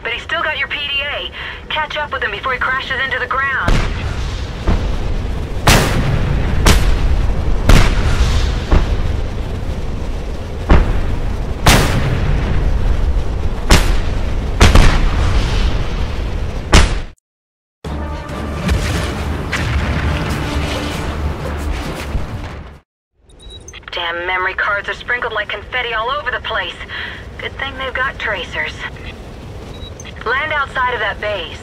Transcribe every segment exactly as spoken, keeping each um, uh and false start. But he's still got your P D A. Catch up with him before he crashes into the ground. Damn, memory cards are sprinkled like confetti all over the place. Good thing they've got tracers. Land outside of that base.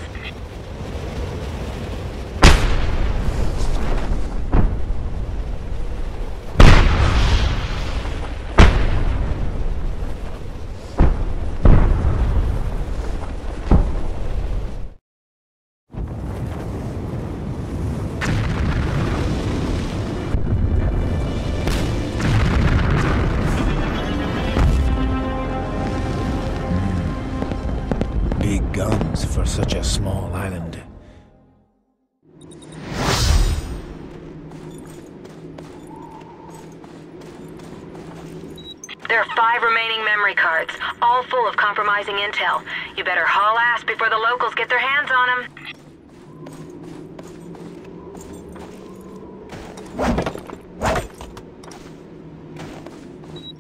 Big guns for such a small island. There are five remaining memory cards, all full of compromising intel. You better haul ass before the locals get their hands on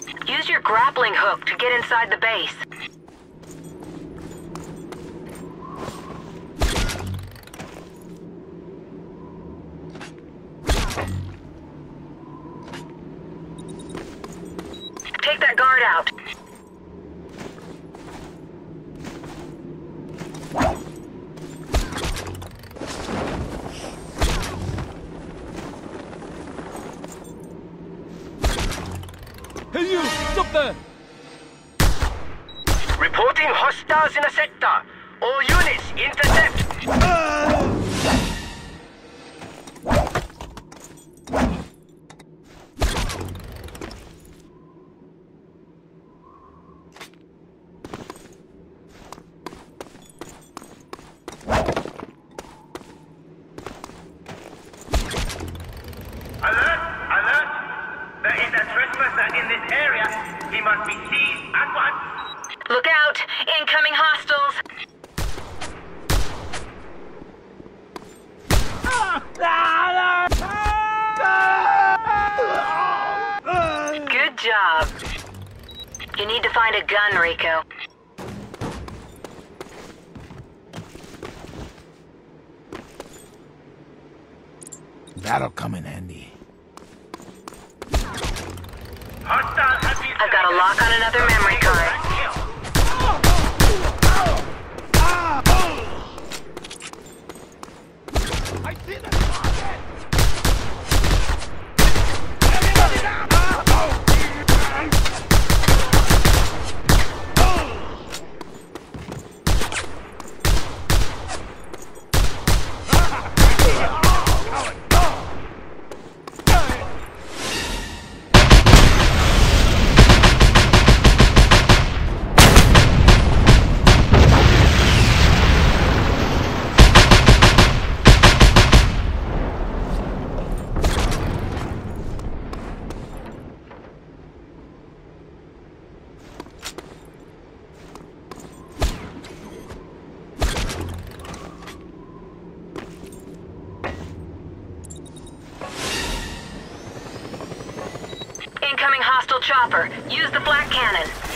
them. Use your grappling hook to get inside the base. Take that guard out. Hey, you! Stop there! Reporting hostiles in a sector. All units, intercept! Ah! He must be seized at once! Look out! Incoming hostiles! Good job! You need to find a gun, Rico. That'll come in handy. I've got a lock on another memory card. I see the target! Chopper, use the black cannon.